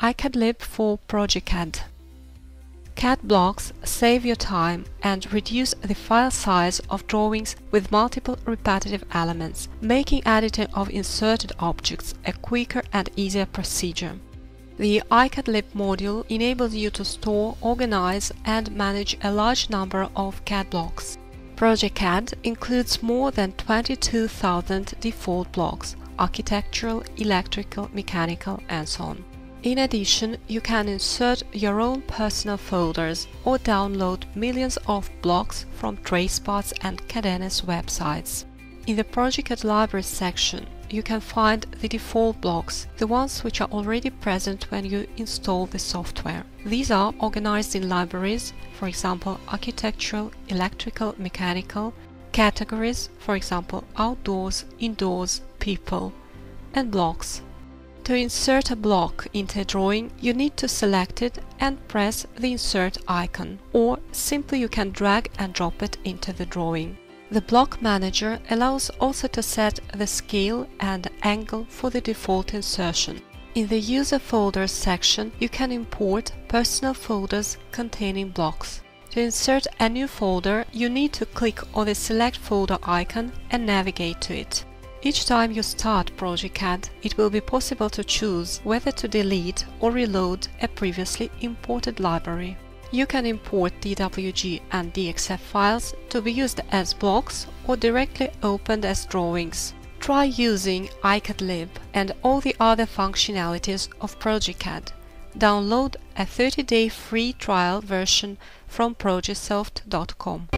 iCADLib for progeCAD. CAD blocks save your time and reduce the file size of drawings with multiple repetitive elements, making editing of inserted objects a quicker and easier procedure. The iCADLib module enables you to store, organize and manage a large number of CAD blocks. progeCAD includes more than 22,000 default blocks – architectural, electrical, mechanical and so on. In addition, you can insert your own personal folders or download millions of blocks from TraceParts and CADENAS websites. In the progeCAD library section, you can find the default blocks, the ones which are already present when you install the software. These are organized in libraries, for example, architectural, electrical, mechanical, categories, for example, outdoors, indoors, people, and blocks. To insert a block into a drawing, you need to select it and press the insert icon, or simply you can drag and drop it into the drawing. The block manager allows also to set the scale and angle for the default insertion. In the user folders section, you can import personal folders containing blocks. To insert a new folder, you need to click on the select folder icon and navigate to it. Each time you start progeCAD, it will be possible to choose whether to delete or reload a previously imported library. You can import DWG and DXF files to be used as blocks or directly opened as drawings. Try using iCADLib and all the other functionalities of progeCAD. Download a 30-day free trial version from progesoft.com.